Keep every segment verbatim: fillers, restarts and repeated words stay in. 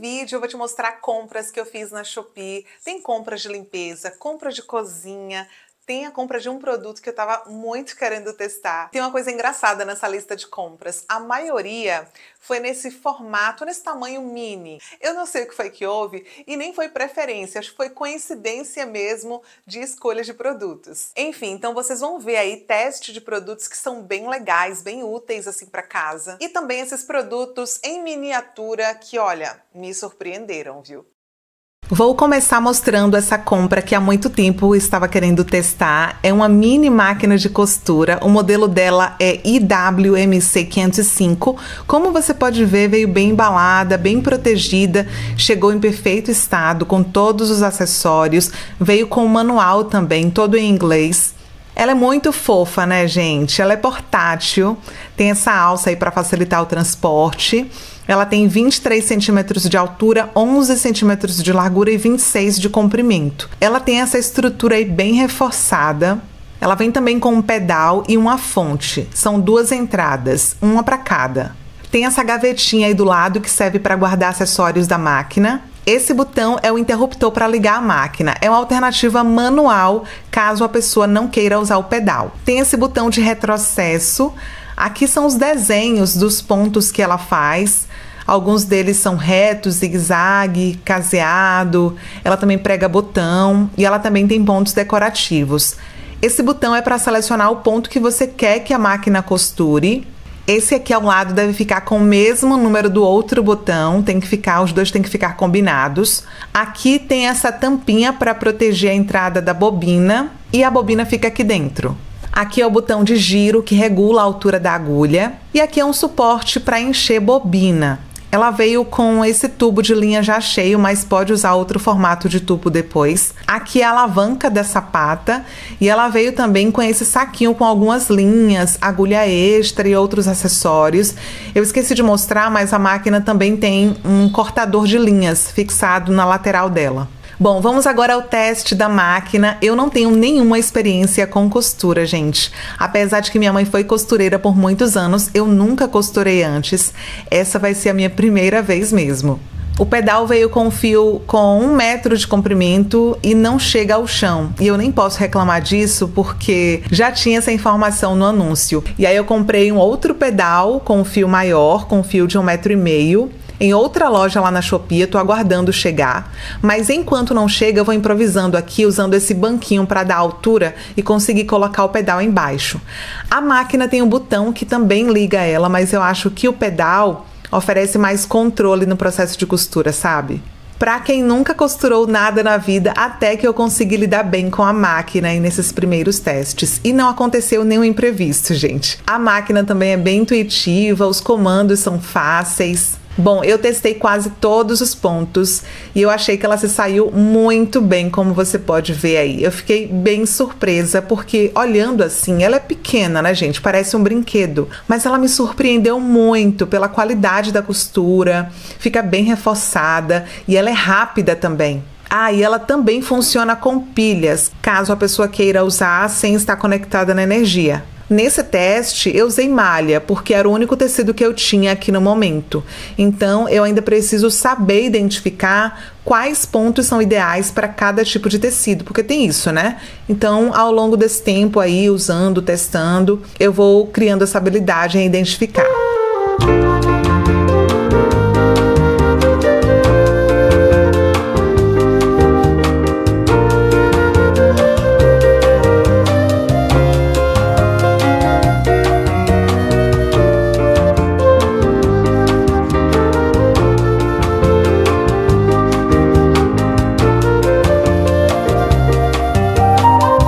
vídeo eu vou te mostrar compras que eu fiz na Shopee. Tem compras de limpeza, compra de cozinha, tem a compra de um produto que eu tava muito querendo testar. Tem uma coisa engraçada nessa lista de compras. A maioria foi nesse formato, nesse tamanho mini. Eu não sei o que foi que houve e nem foi preferência, acho que foi coincidência mesmo de escolha de produtos. Enfim, então vocês vão ver aí teste de produtos que são bem legais, bem úteis assim para casa. E também esses produtos em miniatura que, olha, me surpreenderam, viu? Vou começar mostrando essa compra que há muito tempo estava querendo testar. É uma mini máquina de costura, o modelo dela é I W M C quinhentos e cinco. Como você pode ver, veio bem embalada, bem protegida, chegou em perfeito estado, com todos os acessórios, veio com o manual também, todo em inglês. Ela é muito fofa, né, gente? Ela é portátil, tem essa alça aí para facilitar o transporte. Ela tem vinte e três centímetros de altura, onze centímetros de largura e vinte e seis de comprimento. Ela tem essa estrutura aí bem reforçada. Ela vem também com um pedal e uma fonte. São duas entradas, uma para cada. Tem essa gavetinha aí do lado que serve para guardar acessórios da máquina. Esse botão é o interruptor para ligar a máquina. É uma alternativa manual caso a pessoa não queira usar o pedal. Tem esse botão de retrocesso. Aqui são os desenhos dos pontos que ela faz. Alguns deles são retos, zigue-zague, caseado. Ela também prega botão e ela também tem pontos decorativos. Esse botão é para selecionar o ponto que você quer que a máquina costure. Esse aqui ao lado deve ficar com o mesmo número do outro botão. Tem que ficar, os dois têm que ficar combinados. Aqui tem essa tampinha para proteger a entrada da bobina e a bobina fica aqui dentro. Aqui é o botão de giro que regula a altura da agulha. E aqui é um suporte para encher bobina. Ela veio com esse tubo de linha já cheio, mas pode usar outro formato de tubo depois. Aqui é a alavanca dessa pata. E ela veio também com esse saquinho com algumas linhas, agulha extra e outros acessórios. Eu esqueci de mostrar, mas a máquina também tem um cortador de linhas fixado na lateral dela. Bom, vamos agora ao teste da máquina. Eu não tenho nenhuma experiência com costura, gente. Apesar de que minha mãe foi costureira por muitos anos, eu nunca costurei antes. Essa vai ser a minha primeira vez mesmo. O pedal veio com um fio com um metro de comprimento e não chega ao chão. E eu nem posso reclamar disso porque já tinha essa informação no anúncio. E aí eu comprei um outro pedal com um fio maior, com um fio de um metro e meio. Em outra loja lá na Shopee, eu tô aguardando chegar, mas enquanto não chega eu vou improvisando aqui, usando esse banquinho para dar altura e conseguir colocar o pedal embaixo. A máquina tem um botão que também liga ela, mas eu acho que o pedal oferece mais controle no processo de costura, sabe? Pra quem nunca costurou nada na vida, até que eu consegui lidar bem com a máquina aí nesses primeiros testes. E não aconteceu nenhum imprevisto, gente. A máquina também é bem intuitiva, os comandos são fáceis. Bom, eu testei quase todos os pontos e eu achei que ela se saiu muito bem, como você pode ver aí. Eu fiquei bem surpresa porque, olhando assim, ela é pequena, né, gente? Parece um brinquedo. Mas ela me surpreendeu muito pela qualidade da costura, fica bem reforçada e ela é rápida também. Ah, e ela também funciona com pilhas, caso a pessoa queira usar sem estar conectada na energia. Nesse teste, eu usei malha, porque era o único tecido que eu tinha aqui no momento. Então, eu ainda preciso saber identificar quais pontos são ideais para cada tipo de tecido, porque tem isso, né? Então, ao longo desse tempo aí, usando, testando, eu vou criando essa habilidade em identificar.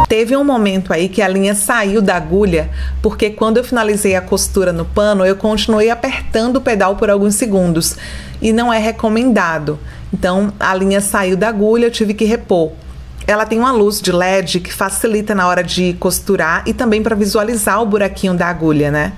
Teve um momento aí que a linha saiu da agulha, porque quando eu finalizei a costura no pano, eu continuei apertando o pedal por alguns segundos e não é recomendado. Então a linha saiu da agulha, eu tive que repor. Ela tem uma luz de L E D que facilita na hora de costurar e também para visualizar o buraquinho da agulha, né?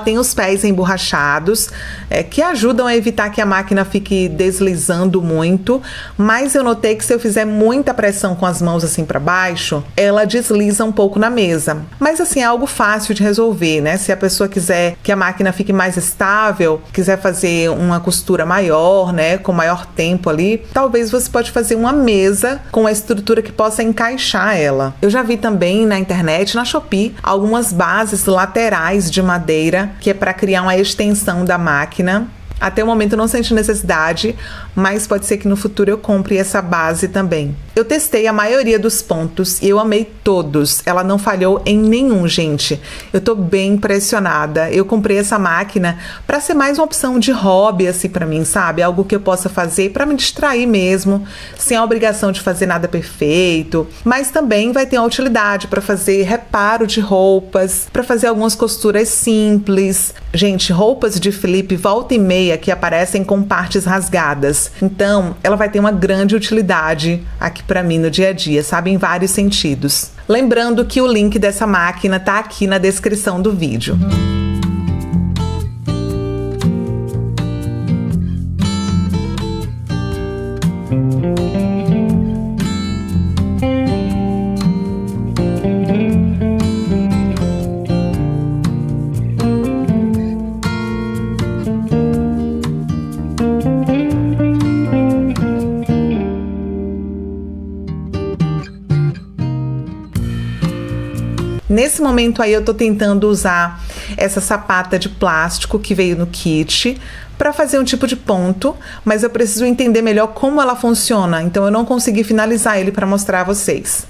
ela tem os pés emborrachados, é, que ajudam a evitar que a máquina fique deslizando muito, mas eu notei que se eu fizer muita pressão com as mãos assim para baixo, ela desliza um pouco na mesa. Mas assim, é algo fácil de resolver, né? Se a pessoa quiser que a máquina fique mais estável, quiser fazer uma costura maior, né, com maior tempo ali, talvez você pode fazer uma mesa com a estrutura que possa encaixar ela. Eu já vi também na internet, na Shopee, algumas bases laterais de madeira que é para criar uma extensão da máquina. Até o momento eu não senti necessidade, mas pode ser que no futuro eu compre essa base também. Eu testei a maioria dos pontos e eu amei todos. Ela não falhou em nenhum, gente. Eu tô bem impressionada. Eu comprei essa máquina para ser mais uma opção de hobby, assim, para mim, sabe? Algo que eu possa fazer para me distrair mesmo, sem a obrigação de fazer nada perfeito. Mas também vai ter uma utilidade para fazer reparo de roupas, para fazer algumas costuras simples. Gente, roupas de Felipe volta e meia que aparecem com partes rasgadas, então ela vai ter uma grande utilidade aqui para mim no dia a dia, sabe, em vários sentidos. Lembrando que o link dessa máquina tá aqui na descrição do vídeo. Nesse momento aí eu tô tentando usar essa sapata de plástico que veio no kit para fazer um tipo de ponto, mas eu preciso entender melhor como ela funciona, então eu não consegui finalizar ele para mostrar a vocês.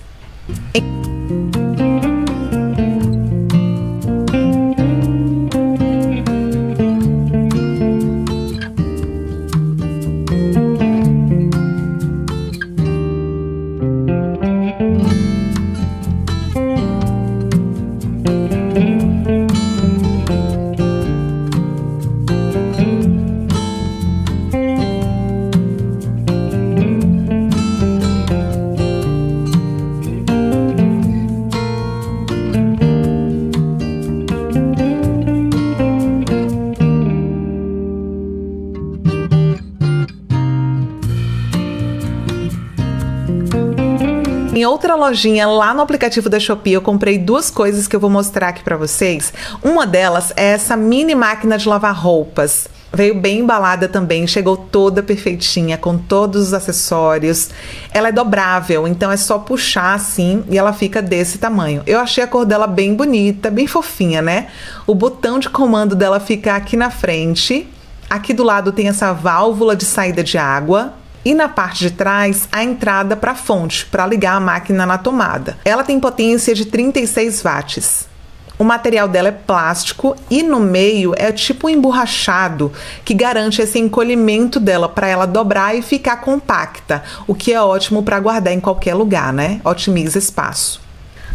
Em outra lojinha, lá no aplicativo da Shopee, eu comprei duas coisas que eu vou mostrar aqui pra vocês. Uma delas é essa mini máquina de lavar roupas. Veio bem embalada também, chegou toda perfeitinha, com todos os acessórios. Ela é dobrável, então é só puxar assim e ela fica desse tamanho. Eu achei a cor dela bem bonita, bem fofinha, né? O botão de comando dela fica aqui na frente. Aqui do lado tem essa válvula de saída de água. E na parte de trás, a entrada para a fonte, para ligar a máquina na tomada. Ela tem potência de trinta e seis watts. O material dela é plástico e no meio é tipo um emborrachado que garante esse encolhimento dela para ela dobrar e ficar compacta, o que é ótimo para guardar em qualquer lugar, né? Otimiza espaço.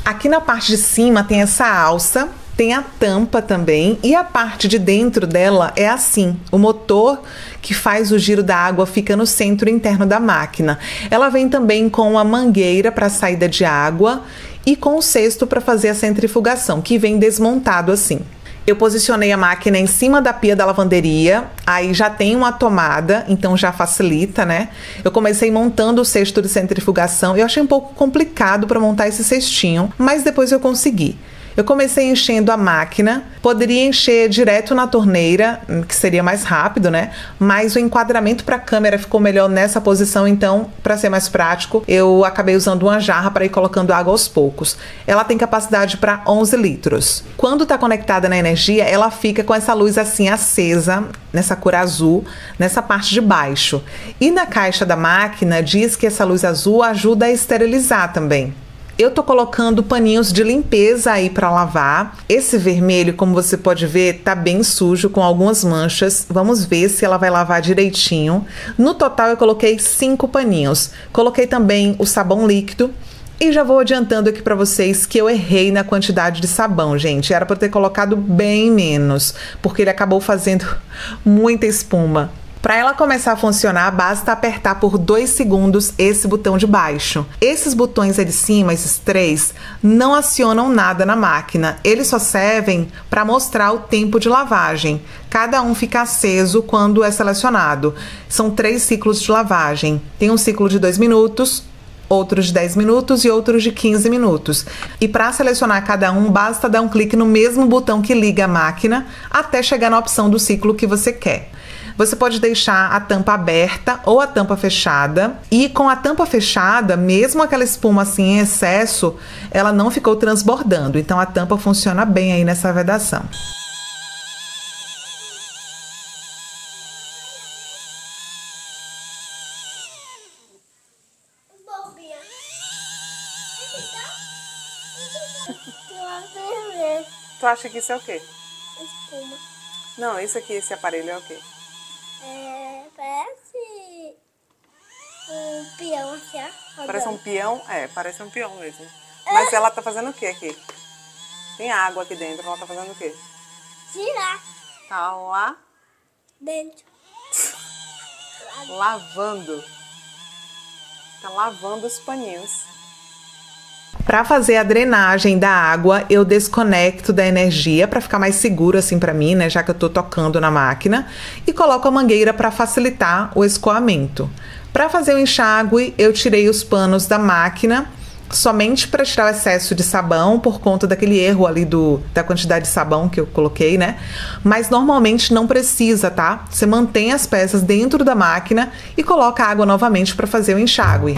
Aqui na parte de cima tem essa alça, tem a tampa também e a parte de dentro dela é assim. O motor que faz o giro da água fica no centro interno da máquina. Ela vem também com a mangueira para saída de água e com o cesto para fazer a centrifugação, que vem desmontado assim. Eu posicionei a máquina em cima da pia da lavanderia, aí já tem uma tomada, então já facilita, né? Eu comecei montando o cesto de centrifugação, eu achei um pouco complicado para montar esse cestinho, mas depois eu consegui. Eu comecei enchendo a máquina, poderia encher direto na torneira, que seria mais rápido, né? Mas o enquadramento para a câmera ficou melhor nessa posição, então, para ser mais prático, eu acabei usando uma jarra para ir colocando água aos poucos. Ela tem capacidade para onze litros. Quando está conectada na energia, ela fica com essa luz assim acesa, nessa cor azul, nessa parte de baixo. E na caixa da máquina diz que essa luz azul ajuda a esterilizar também. Eu tô colocando paninhos de limpeza aí para lavar. Esse vermelho, como você pode ver, tá bem sujo, com algumas manchas. Vamos ver se ela vai lavar direitinho. No total, eu coloquei cinco paninhos. Coloquei também o sabão líquido. E já vou adiantando aqui para vocês que eu errei na quantidade de sabão, gente. Era para ter colocado bem menos, porque ele acabou fazendo muita espuma. Para ela começar a funcionar, basta apertar por dois segundos esse botão de baixo. Esses botões aí de cima, esses três, não acionam nada na máquina. Eles só servem para mostrar o tempo de lavagem. Cada um fica aceso quando é selecionado. São três ciclos de lavagem. Tem um ciclo de dois minutos, outros de dez minutos e outros de quinze minutos. E para selecionar cada um, basta dar um clique no mesmo botão que liga a máquina até chegar na opção do ciclo que você quer. Você pode deixar a tampa aberta ou a tampa fechada. E com a tampa fechada, mesmo aquela espuma assim em excesso, ela não ficou transbordando. Então a tampa funciona bem aí nessa vedação. Tu acha que isso é o quê? Espuma. Não, isso aqui, esse aparelho é o quê? É, parece um peão aqui, ó. Parece um peão? É, parece um peão mesmo. Mas ela tá fazendo o quê aqui? Tem água aqui dentro, ela tá fazendo o quê? Girar. Tá lá? Dentro. Lavando. Tá lavando os paninhos. Para fazer a drenagem da água, eu desconecto da energia para ficar mais seguro assim para mim, né, já que eu tô tocando na máquina, e coloco a mangueira para facilitar o escoamento. Para fazer o enxágue, eu tirei os panos da máquina somente para tirar o excesso de sabão por conta daquele erro ali do da quantidade de sabão que eu coloquei, né? Mas normalmente não precisa, tá? Você mantém as peças dentro da máquina e coloca a água novamente para fazer o enxágue.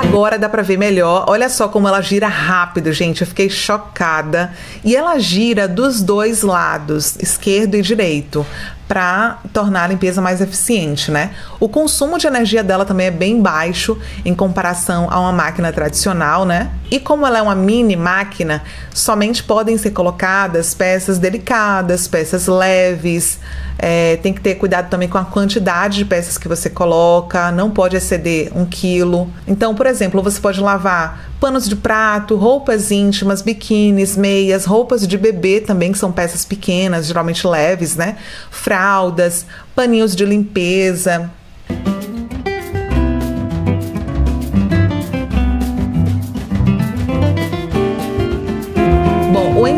Agora dá pra ver melhor, olha só como ela gira rápido, gente, eu fiquei chocada. E ela gira dos dois lados, esquerdo e direito, para tornar a limpeza mais eficiente, né? O consumo de energia dela também é bem baixo em comparação a uma máquina tradicional, né? E como ela é uma mini máquina, somente podem ser colocadas peças delicadas, peças leves. É, tem que ter cuidado também com a quantidade de peças que você coloca, não pode exceder um quilo. Então, por exemplo, você pode lavar panos de prato, roupas íntimas, biquínis, meias, roupas de bebê também, que são peças pequenas, geralmente leves, né? Fraldas, paninhos de limpeza.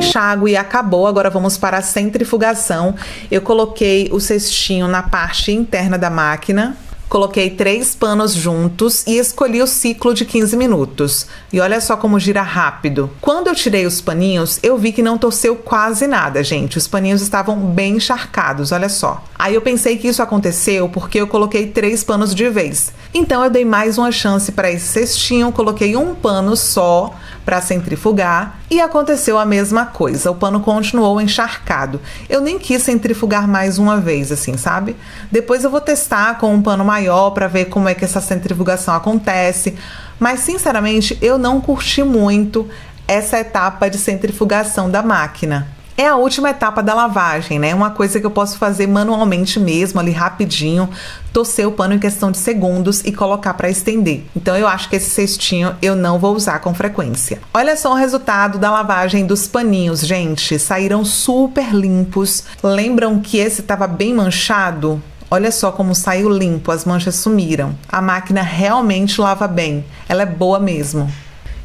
Enxágue acabou, agora vamos para a centrifugação. Eu coloquei o cestinho na parte interna da máquina, coloquei três panos juntos e escolhi o ciclo de quinze minutos. E olha só como gira rápido. Quando eu tirei os paninhos, eu vi que não torceu quase nada, gente. Os paninhos estavam bem encharcados, olha só. Aí eu pensei que isso aconteceu porque eu coloquei três panos de vez. Então eu dei mais uma chance para esse cestinho, coloquei um pano só para centrifugar e aconteceu a mesma coisa. O pano continuou encharcado. Eu nem quis centrifugar mais uma vez, assim, sabe? Depois eu vou testar com um pano maior para ver como é que essa centrifugação acontece. Mas, sinceramente, eu não curti muito essa etapa de centrifugação da máquina. É a última etapa da lavagem, né? Uma coisa que eu posso fazer manualmente mesmo, ali rapidinho, torcer o pano em questão de segundos e colocar para estender. Então eu acho que esse cestinho eu não vou usar com frequência. Olha só o resultado da lavagem dos paninhos, gente. Saíram super limpos. Lembram que esse tava bem manchado? Olha só como saiu limpo, as manchas sumiram. A máquina realmente lava bem, ela é boa mesmo.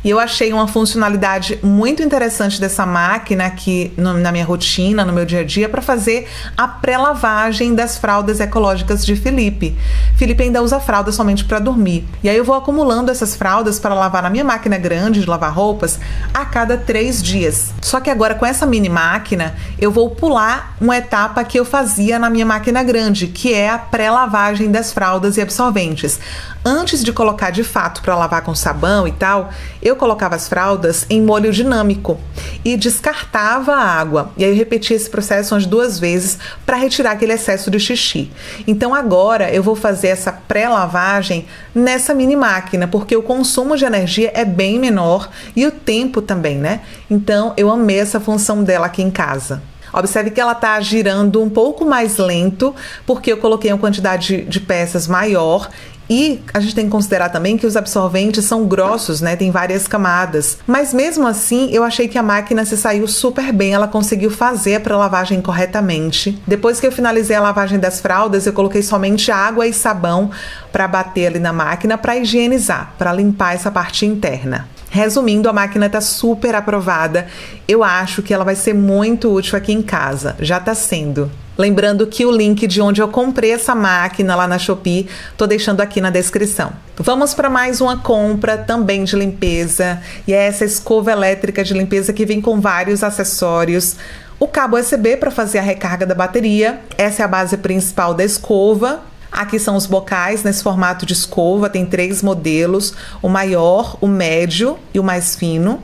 E eu achei uma funcionalidade muito interessante dessa máquina aqui no, na minha rotina, no meu dia a dia, para fazer a pré-lavagem das fraldas ecológicas de Felipe. Felipe ainda usa fralda somente para dormir. E aí eu vou acumulando essas fraldas para lavar na minha máquina grande de lavar roupas a cada três dias. Só que agora com essa mini máquina, eu vou pular uma etapa que eu fazia na minha máquina grande, que é a pré-lavagem das fraldas e absorventes. Antes de colocar de fato para lavar com sabão e tal, eu Eu colocava as fraldas em molho dinâmico e descartava a água. E aí eu repeti esse processo umas duas vezes para retirar aquele excesso de xixi. Então agora eu vou fazer essa pré-lavagem nessa mini máquina, porque o consumo de energia é bem menor e o tempo também, né? Então eu amei essa função dela aqui em casa. Observe que ela tá girando um pouco mais lento, porque eu coloquei uma quantidade de, de peças maior E a gente tem que considerar também que os absorventes são grossos, né? Tem várias camadas. Mas mesmo assim, eu achei que a máquina se saiu super bem. Ela conseguiu fazer a pré-lavagem corretamente. Depois que eu finalizei a lavagem das fraldas, eu coloquei somente água e sabão para bater ali na máquina, para higienizar, para limpar essa parte interna. Resumindo, a máquina tá super aprovada. Eu acho que ela vai ser muito útil aqui em casa. Já tá sendo. Lembrando que o link de onde eu comprei essa máquina lá na Shopee, tô deixando aqui na descrição. Vamos para mais uma compra também de limpeza. E é essa escova elétrica de limpeza que vem com vários acessórios. O cabo U S B para fazer a recarga da bateria. Essa é a base principal da escova. Aqui são os bocais nesse formato de escova. Tem três modelos. O maior, o médio e o mais fino.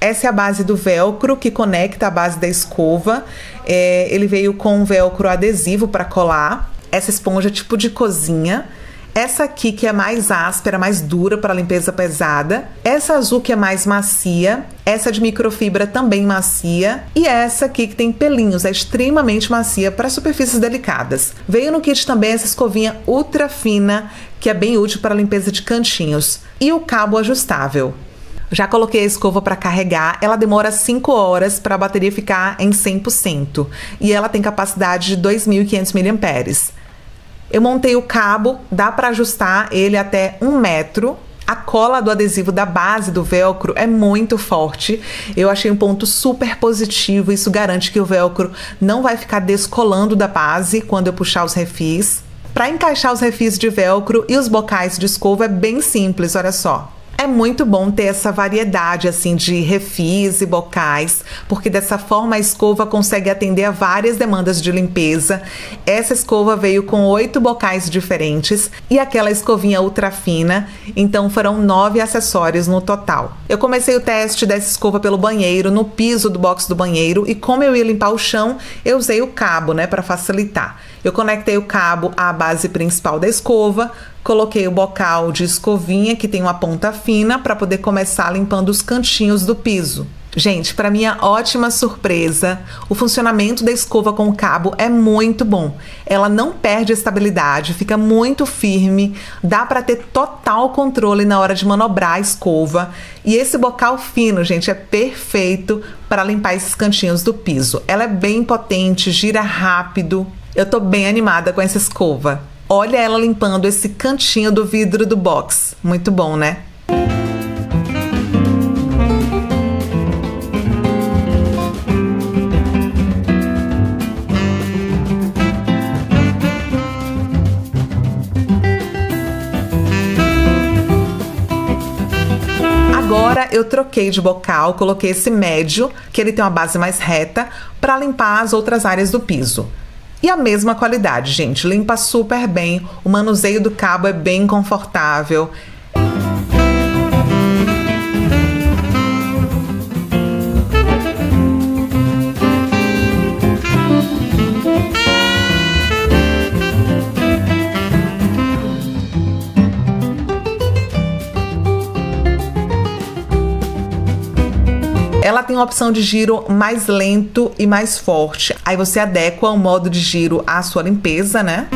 Essa é a base do velcro que conecta a base da escova. É, ele veio com um velcro adesivo para colar. Essa esponja tipo de cozinha. Essa aqui que é mais áspera, mais dura para limpeza pesada. Essa azul que é mais macia. Essa de microfibra também macia. E essa aqui que tem pelinhos, é extremamente macia para superfícies delicadas. Veio no kit também essa escovinha ultra fina, que é bem útil para limpeza de cantinhos. E o cabo ajustável. Já coloquei a escova para carregar, ela demora cinco horas para a bateria ficar em cem por cento. E ela tem capacidade de dois mil e quinhentos miliamperes. Eu montei o cabo, dá para ajustar ele até um metro. A cola do adesivo da base do velcro é muito forte. Eu achei um ponto super positivo, isso garante que o velcro não vai ficar descolando da base quando eu puxar os refis. Para encaixar os refis de velcro e os bocais de escova é bem simples, olha só. É muito bom ter essa variedade assim de refis e bocais, porque dessa forma a escova consegue atender a várias demandas de limpeza. Essa escova veio com oito bocais diferentes e aquela escovinha ultra fina, então foram nove acessórios no total. Eu comecei o teste dessa escova pelo banheiro, no piso do box do banheiro, e como eu ia limpar o chão, eu usei o cabo, né, para facilitar. Eu conectei o cabo à base principal da escova, coloquei o bocal de escovinha, que tem uma ponta fina, para poder começar limpando os cantinhos do piso. Gente, para minha ótima surpresa, o funcionamento da escova com o cabo é muito bom. Ela não perde a estabilidade, fica muito firme, dá para ter total controle na hora de manobrar a escova. E esse bocal fino, gente, é perfeito para limpar esses cantinhos do piso. Ela é bem potente, gira rápido. Eu tô bem animada com essa escova. Olha ela limpando esse cantinho do vidro do box. Muito bom, né? Agora eu troquei de bocal, coloquei esse médio, que ele tem uma base mais reta, para limpar as outras áreas do piso. E a mesma qualidade, gente, limpa super bem, o manuseio do cabo é bem confortável. Ela tem uma opção de giro mais lento e mais forte. Aí você adequa o modo de giro à sua limpeza, né?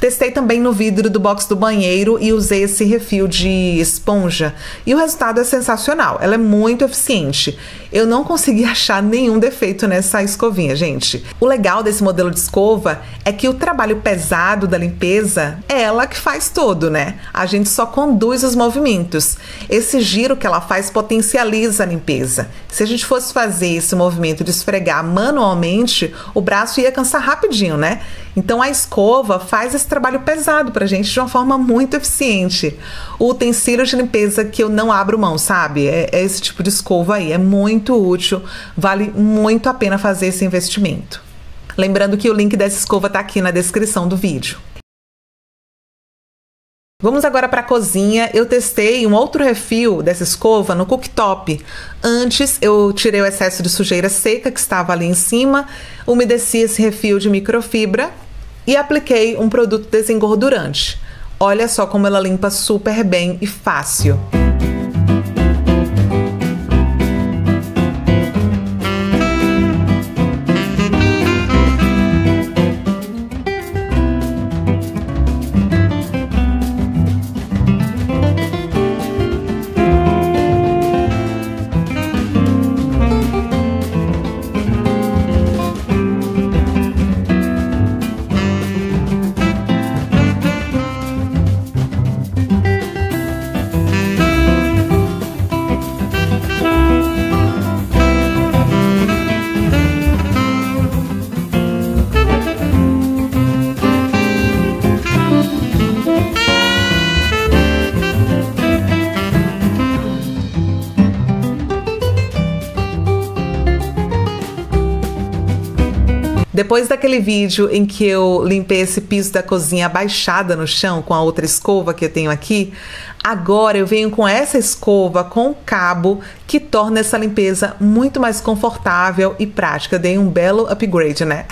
Testei também no vidro do box do banheiro e usei esse refil de esponja. E o resultado é sensacional, ela é muito eficiente. Eu não consegui achar nenhum defeito nessa escovinha, gente. O legal desse modelo de escova é que o trabalho pesado da limpeza é ela que faz todo, né? A gente só conduz os movimentos. Esse giro que ela faz potencializa a limpeza. Se a gente fosse fazer esse movimento de esfregar manualmente, o braço ia cansar rapidinho, né? Então a escova faz esse trabalho pesado pra gente de uma forma muito eficiente. O utensílio de limpeza que eu não abro mão, sabe? É, é esse tipo de escova aí, é muito útil, vale muito a pena fazer esse investimento. Lembrando que o link dessa escova tá aqui na descrição do vídeo. Vamos agora para a cozinha. Eu testei um outro refil dessa escova no cooktop. Antes eu tirei o excesso de sujeira seca que estava ali em cima, umedeci esse refil de microfibra e apliquei um produto desengordurante. Olha só como ela limpa super bem e fácil. Depois daquele vídeo em que eu limpei esse piso da cozinha abaixada no chão com a outra escova que eu tenho aqui, agora eu venho com essa escova com cabo que torna essa limpeza muito mais confortável e prática. Eu dei um belo upgrade, né?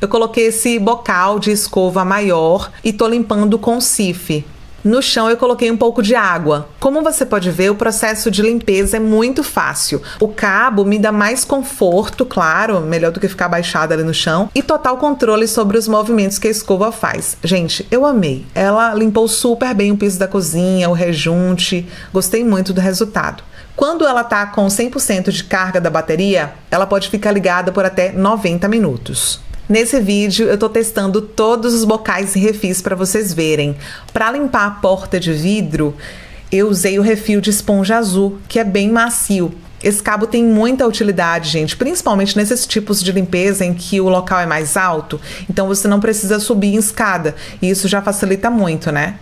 Eu coloquei esse bocal de escova maior e tô limpando com sife. No chão eu coloquei um pouco de água. Como você pode ver, o processo de limpeza é muito fácil. O cabo me dá mais conforto, claro, melhor do que ficar abaixada ali no chão, e total controle sobre os movimentos que a escova faz. Gente, eu amei. Ela limpou super bem o piso da cozinha, o rejunte, gostei muito do resultado. Quando ela tá com cem por cento de carga da bateria, ela pode ficar ligada por até noventa minutos. Nesse vídeo eu tô testando todos os bocais e refis para vocês verem. Para limpar a porta de vidro, eu usei o refil de esponja azul, que é bem macio. Esse cabo tem muita utilidade, gente, principalmente nesses tipos de limpeza em que o local é mais alto, então você não precisa subir em escada, e isso já facilita muito, né?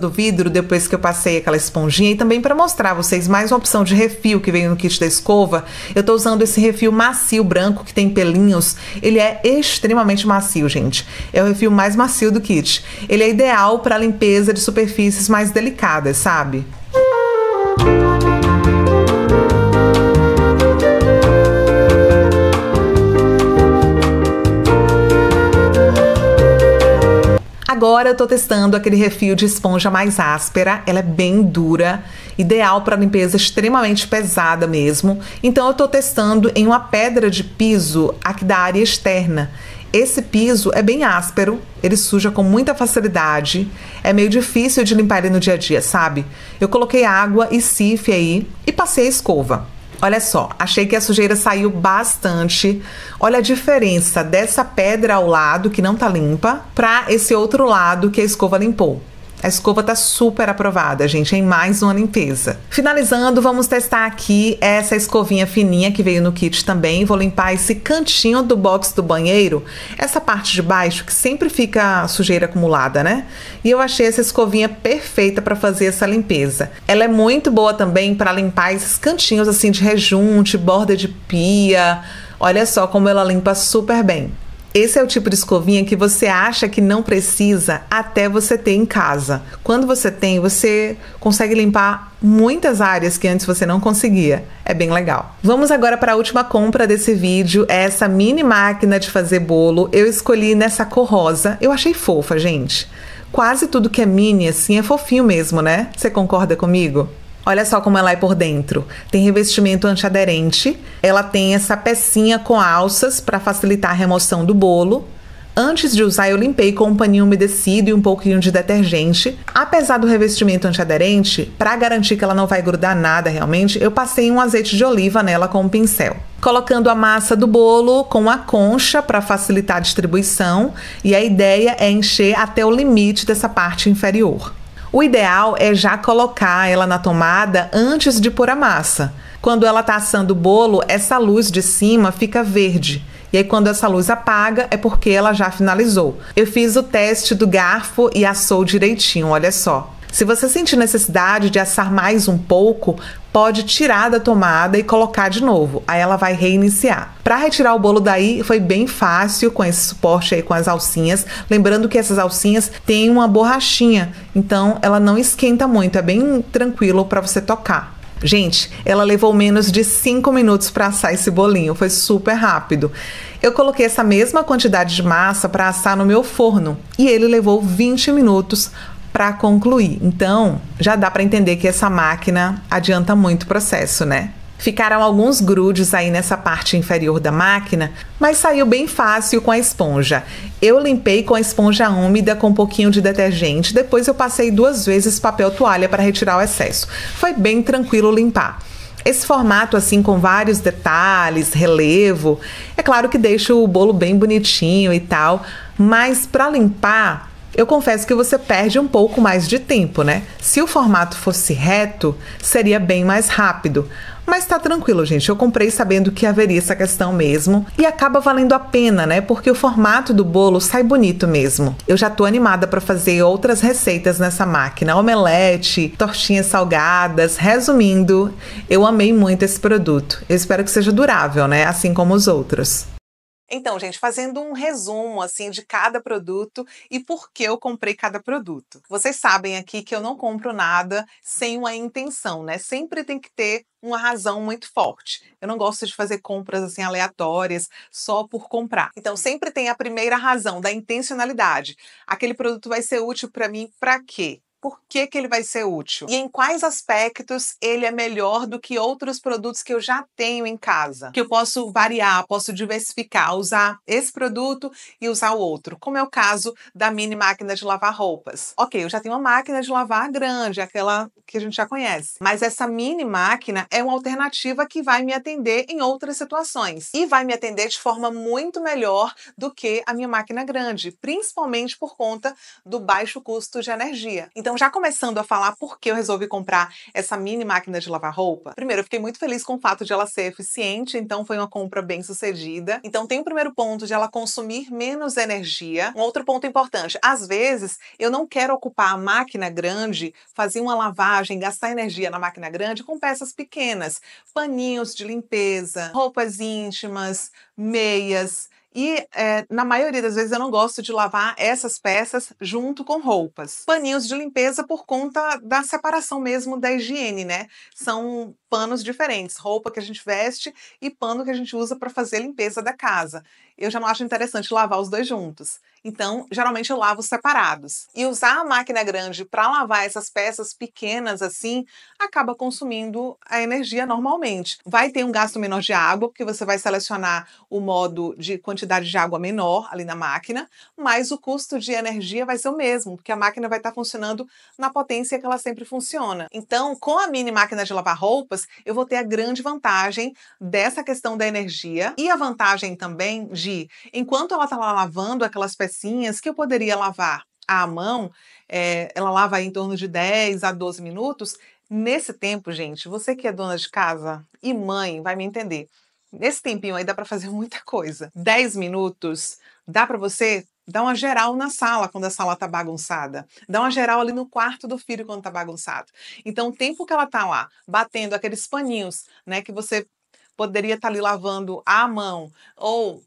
Do vidro, depois que eu passei aquela esponjinha, e também para mostrar a vocês mais uma opção de refil que veio no kit da escova, eu tô usando esse refil macio branco que tem pelinhos. Ele é extremamente macio, gente, é o refil mais macio do kit. Ele é ideal para limpeza de superfícies mais delicadas, sabe? Agora eu tô testando aquele refil de esponja mais áspera, ela é bem dura, ideal para limpeza extremamente pesada mesmo. Então eu tô testando em uma pedra de piso aqui da área externa. Esse piso é bem áspero, ele suja com muita facilidade, é meio difícil de limpar ele no dia a dia, sabe? Eu coloquei água e sife aí e passei a escova. Olha só, achei que a sujeira saiu bastante. Olha a diferença dessa pedra ao lado, que não tá limpa, pra esse outro lado que a escova limpou. A escova tá super aprovada, gente, em mais uma limpeza. Finalizando, vamos testar aqui essa escovinha fininha que veio no kit também. Vou limpar esse cantinho do box do banheiro, essa parte de baixo que sempre fica sujeira acumulada, né? E eu achei essa escovinha perfeita para fazer essa limpeza. Ela é muito boa também para limpar esses cantinhos assim de rejunte, borda de pia. Olha só como ela limpa super bem. Esse é o tipo de escovinha que você acha que não precisa até você ter em casa. Quando você tem, você consegue limpar muitas áreas que antes você não conseguia. É bem legal. Vamos agora para a última compra desse vídeo, é essa mini máquina de fazer bolo. Eu escolhi nessa cor rosa, eu achei fofa, gente. Quase tudo que é mini assim é fofinho mesmo, né? Você concorda comigo? Olha só como ela é por dentro. Tem revestimento antiaderente, ela tem essa pecinha com alças para facilitar a remoção do bolo. Antes de usar, eu limpei com um paninho umedecido e um pouquinho de detergente. Apesar do revestimento antiaderente, para garantir que ela não vai grudar nada realmente, eu passei um azeite de oliva nela com um pincel. Colocando a massa do bolo com a concha para facilitar a distribuição, e a ideia é encher até o limite dessa parte inferior. O ideal é já colocar ela na tomada antes de pôr a massa. Quando ela está assando o bolo, essa luz de cima fica verde. E aí quando essa luz apaga, é porque ela já finalizou. Eu fiz o teste do garfo e assou direitinho, olha só. Se você sentir necessidade de assar mais um pouco, pode tirar da tomada e colocar de novo. Aí ela vai reiniciar. Para retirar o bolo daí, foi bem fácil com esse suporte aí com as alcinhas. Lembrando que essas alcinhas têm uma borrachinha, então ela não esquenta muito, é bem tranquilo para você tocar. Gente, ela levou menos de cinco minutos para assar esse bolinho, foi super rápido. Eu coloquei essa mesma quantidade de massa para assar no meu forno e ele levou vinte minutos para concluir. Então, já dá para entender que essa máquina adianta muito o processo, né? Ficaram alguns grudes aí nessa parte inferior da máquina, mas saiu bem fácil com a esponja. Eu limpei com a esponja úmida com um pouquinho de detergente, depois eu passei duas vezes papel toalha para retirar o excesso. Foi bem tranquilo limpar. Esse formato assim com vários detalhes, relevo, é claro que deixa o bolo bem bonitinho e tal, mas para limpar, eu confesso que você perde um pouco mais de tempo, né? Se o formato fosse reto, seria bem mais rápido. Mas tá tranquilo, gente. Eu comprei sabendo que haveria essa questão mesmo. E acaba valendo a pena, né? Porque o formato do bolo sai bonito mesmo. Eu já tô animada pra fazer outras receitas nessa máquina. Omelete, tortinhas salgadas. Resumindo, eu amei muito esse produto. Eu espero que seja durável, né? Assim como os outros. Então, gente, fazendo um resumo, assim, de cada produto e por que eu comprei cada produto. Vocês sabem aqui que eu não compro nada sem uma intenção, né? Sempre tem que ter uma razão muito forte. Eu não gosto de fazer compras, assim, aleatórias só por comprar. Então, sempre tem a primeira razão, da intencionalidade. Aquele produto vai ser útil para mim para quê? Por que que ele vai ser útil? E em quais aspectos ele é melhor do que outros produtos que eu já tenho em casa? Que eu posso variar, posso diversificar, usar esse produto e usar o outro. Como é o caso da mini máquina de lavar roupas. Ok, eu já tenho uma máquina de lavar grande, aquela que a gente já conhece. Mas essa mini máquina é uma alternativa que vai me atender em outras situações. E vai me atender de forma muito melhor do que a minha máquina grande. Principalmente por conta do baixo custo de energia. Então, já começando a falar por que eu resolvi comprar essa mini máquina de lavar roupa. Primeiro, eu fiquei muito feliz com o fato de ela ser eficiente, então foi uma compra bem sucedida. Então tem o primeiro ponto de ela consumir menos energia. Um outro ponto importante, às vezes eu não quero ocupar a máquina grande, fazer uma lavagem, gastar energia na máquina grande com peças pequenas, paninhos de limpeza, roupas íntimas, meias. E é, na maioria das vezes eu não gosto de lavar essas peças junto com roupas. Paninhos de limpeza por conta da separação mesmo da higiene, né? São panos diferentes, roupa que a gente veste e pano que a gente usa para fazer a limpeza da casa. Eu já não acho interessante lavar os dois juntos. Então, geralmente eu lavo separados. E usar a máquina grande para lavar essas peças pequenas assim, acaba consumindo a energia normalmente. Vai ter um gasto menor de água, porque você vai selecionar o modo de quantidade de água menor ali na máquina, mas o custo de energia vai ser o mesmo, porque a máquina vai estar funcionando na potência que ela sempre funciona. Então, com a mini máquina de lavar roupas, eu vou ter a grande vantagem dessa questão da energia e a vantagem também de enquanto ela está lá lavando aquelas pecinhas que eu poderia lavar à mão, é, ela lava aí em torno de dez a doze minutos. Nesse tempo, gente, você que é dona de casa e mãe vai me entender. Nesse tempinho aí dá para fazer muita coisa. dez minutos dá para você dar uma geral na sala quando a sala tá bagunçada. Dá uma geral ali no quarto do filho quando tá bagunçado. Então, o tempo que ela tá lá batendo aqueles paninhos, né, que você poderia estar tá ali lavando à mão ou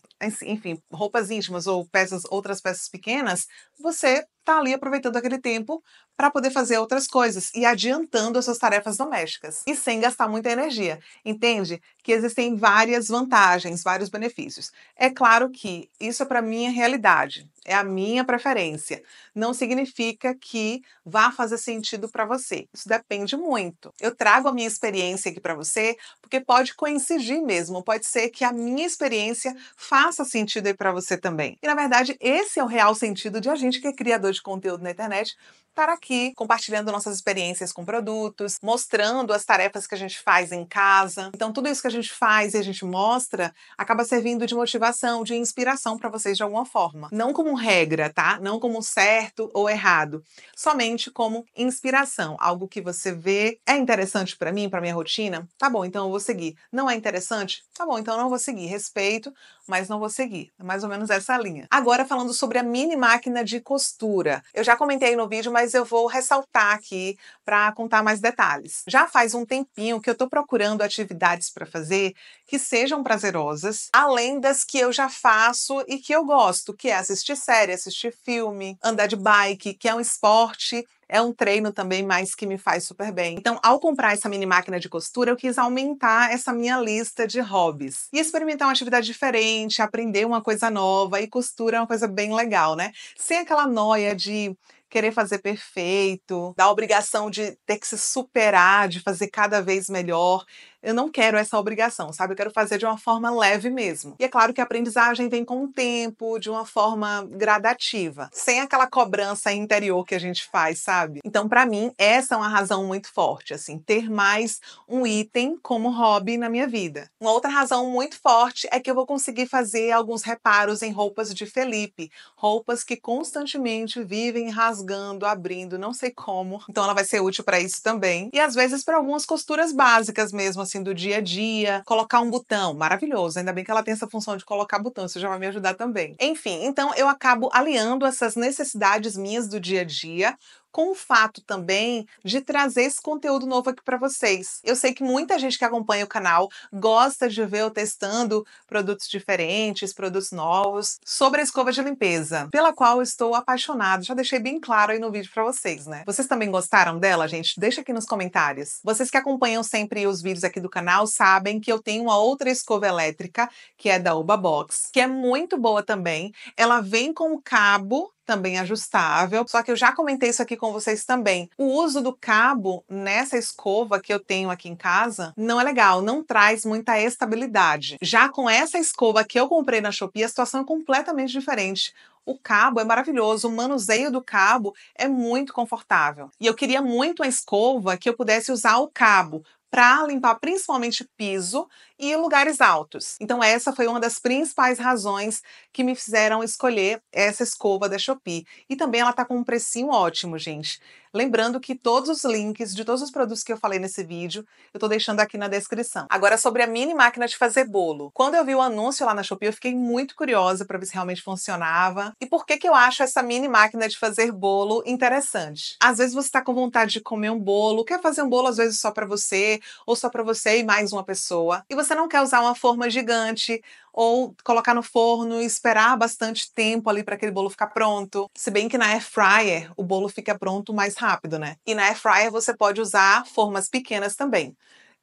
enfim, roupas íntimas ou peças, outras peças pequenas, você está ali aproveitando aquele tempo para poder fazer outras coisas e adiantando as suas tarefas domésticas e sem gastar muita energia. Entende que existem várias vantagens, vários benefícios. É claro que isso é para minha realidade, é a minha preferência. Não significa que vá fazer sentido para você. Isso depende muito. Eu trago a minha experiência aqui para você porque pode coincidir mesmo, pode ser que a minha experiência faça sentido aí para você também. E na verdade, esse é o real sentido de a gente que é criador de conteúdo na internet, estar aqui compartilhando nossas experiências com produtos, mostrando as tarefas que a gente faz em casa. Então tudo isso que a gente faz e a gente mostra acaba servindo de motivação, de inspiração para vocês de alguma forma. Não como regra, tá? Não como certo ou errado. Somente como inspiração. Algo que você vê é interessante para mim, para minha rotina? Tá bom, então eu vou seguir. Não é interessante? Tá bom, então eu não vou seguir. Respeito, mas não vou seguir. É mais ou menos essa linha. Agora falando sobre a mini máquina de costura. Eu já comentei no vídeo, mas eu vou ressaltar aqui para contar mais detalhes. Já faz um tempinho que eu tô procurando atividades para fazer que sejam prazerosas, além das que eu já faço e que eu gosto, que é assistir série, assistir filme, andar de bike, que é um esporte. É um treino também, mas que me faz super bem. Então, ao comprar essa mini máquina de costura, eu quis aumentar essa minha lista de hobbies. E experimentar uma atividade diferente, aprender uma coisa nova, e costura é uma coisa bem legal, né? Sem aquela noia de querer fazer perfeito, da obrigação de ter que se superar, de fazer cada vez melhor. Eu não quero essa obrigação, sabe? Eu quero fazer de uma forma leve mesmo. E é claro que a aprendizagem vem com o tempo, de uma forma gradativa, sem aquela cobrança interior que a gente faz, sabe? Então, pra mim, essa é uma razão muito forte, assim, ter mais um item como hobby na minha vida. Uma outra razão muito forte é que eu vou conseguir fazer alguns reparos em roupas de Felipe, roupas que constantemente vivem rasgando, abrindo, não sei como. Então, ela vai ser útil pra isso também. E às vezes pra algumas costuras básicas mesmo, assim, do dia a dia, colocar um botão, maravilhoso, ainda bem que ela tem essa função de colocar botão, isso já vai me ajudar também. Enfim, então eu acabo aliando essas necessidades minhas do dia a dia com o fato também de trazer esse conteúdo novo aqui para vocês. Eu sei que muita gente que acompanha o canal gosta de ver eu testando produtos diferentes, produtos novos, sobre a escova de limpeza, pela qual eu estou apaixonada. Já deixei bem claro aí no vídeo para vocês, né? Vocês também gostaram dela, gente? Deixa aqui nos comentários. Vocês que acompanham sempre os vídeos aqui do canal sabem que eu tenho uma outra escova elétrica, que é da Ubabox, que é muito boa também. Ela vem com o cabo também ajustável, só que eu já comentei isso aqui com vocês também. O uso do cabo nessa escova que eu tenho aqui em casa não é legal, não traz muita estabilidade. Já com essa escova que eu comprei na Shopee, a situação é completamente diferente. O cabo é maravilhoso, o manuseio do cabo é muito confortável. E eu queria muito uma escova que eu pudesse usar o cabo para limpar principalmente piso e lugares altos. Então essa foi uma das principais razões que me fizeram escolher essa escova da Shopee. E também ela tá com um precinho ótimo, gente. Lembrando que todos os links de todos os produtos que eu falei nesse vídeo, eu tô deixando aqui na descrição. Agora sobre a mini máquina de fazer bolo. Quando eu vi o anúncio lá na Shopee, eu fiquei muito curiosa para ver se realmente funcionava. E por que que eu acho essa mini máquina de fazer bolo interessante? Às vezes você tá com vontade de comer um bolo, quer fazer um bolo às vezes só para você, ou só para você e mais uma pessoa, e você não quer usar uma forma gigante ou colocar no forno e esperar bastante tempo ali para aquele bolo ficar pronto. Se bem que na air fryer o bolo fica pronto mais rápido, né? E na air fryer você pode usar formas pequenas também.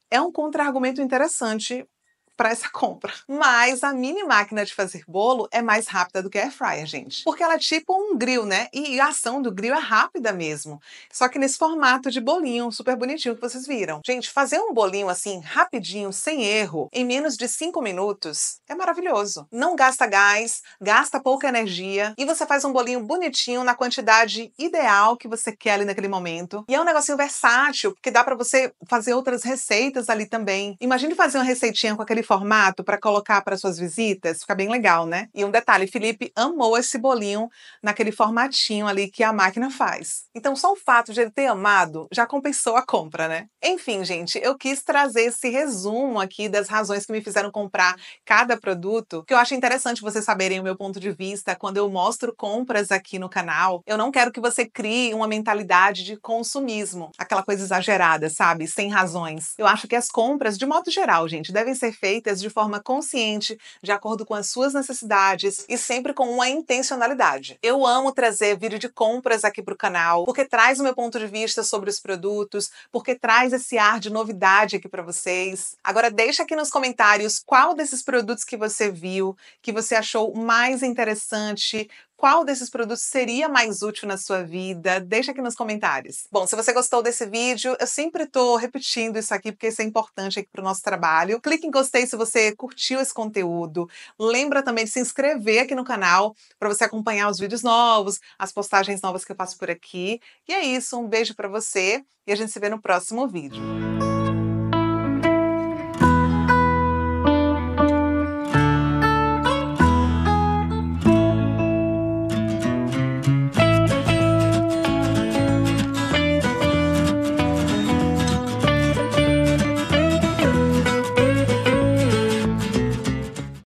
É um contra-argumento interessante para essa compra. Mas a mini máquina de fazer bolo é mais rápida do que a air fryer, gente. Porque ela é tipo um grill, né? E a ação do grill é rápida mesmo. Só que nesse formato de bolinho super bonitinho que vocês viram. Gente, fazer um bolinho assim, rapidinho, sem erro, em menos de cinco minutos, é maravilhoso. Não gasta gás, gasta pouca energia, e você faz um bolinho bonitinho na quantidade ideal que você quer ali naquele momento. E é um negocinho versátil, porque dá pra você fazer outras receitas ali também. Imagine fazer uma receitinha com aquele formato para colocar para suas visitas, fica bem legal, né? E um detalhe, Felipe amou esse bolinho naquele formatinho ali que a máquina faz. Então só o fato de ele ter amado já compensou a compra, né? Enfim, gente, eu quis trazer esse resumo aqui das razões que me fizeram comprar cada produto, que eu acho interessante vocês saberem o meu ponto de vista quando eu mostro compras aqui no canal. Eu não quero que você crie uma mentalidade de consumismo, aquela coisa exagerada, sabe? Sem razões. Eu acho que as compras, de modo geral, gente, devem ser feitas feitas de forma consciente, de acordo com as suas necessidades e sempre com uma intencionalidade. Eu amo trazer vídeo de compras aqui para o canal, porque traz o meu ponto de vista sobre os produtos, porque traz esse ar de novidade aqui para vocês. Agora deixa aqui nos comentários qual desses produtos que você viu, que você achou mais interessante, qual desses produtos seria mais útil na sua vida? Deixa aqui nos comentários. Bom, se você gostou desse vídeo, eu sempre tô repetindo isso aqui porque isso é importante aqui pro nosso trabalho. Clique em gostei se você curtiu esse conteúdo. Lembra também de se inscrever aqui no canal para você acompanhar os vídeos novos, as postagens novas que eu faço por aqui. E é isso, um beijo para você e a gente se vê no próximo vídeo.